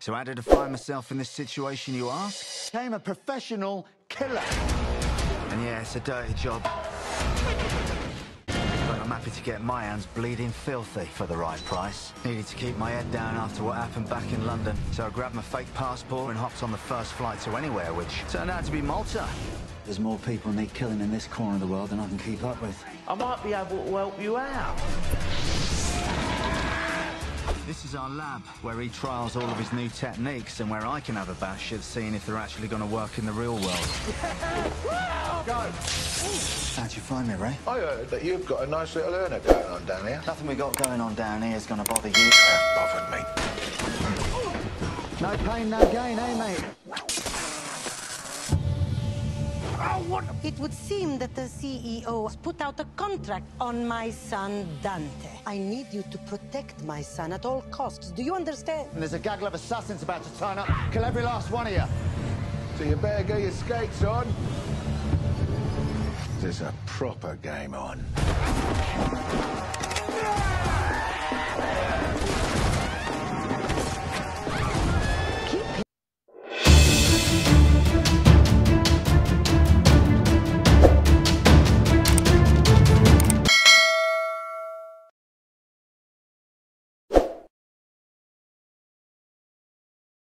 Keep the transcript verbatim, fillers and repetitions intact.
So how did I find myself in this situation, you ask? Became a professional killer. And yeah, it's a dirty job. But I'm happy to get my hands bleeding filthy for the right price. Needed to keep my head down after what happened back in London. So I grabbed my fake passport and hopped on the first flight to anywhere, which turned out to be Malta. There's more people need killing in this corner of the world than I can keep up with. I might be able to help you out. This is our lab, where he trials all of his new techniques and where I can have a bash at seeing if they're actually going to work in the real world. Go! How'd you find me, Ray? I heard that you've got a nice little earner going on down here. Nothing we got going on down here is going to bother you. That bothered me. No pain, no gain, eh, mate? It would seem that the C E O put out a contract on my son, Dante. I need you to protect my son at all costs. Do you understand? And there's a gaggle of assassins about to turn up. Kill every last one of you. So you better get your skates on. There's a proper game on.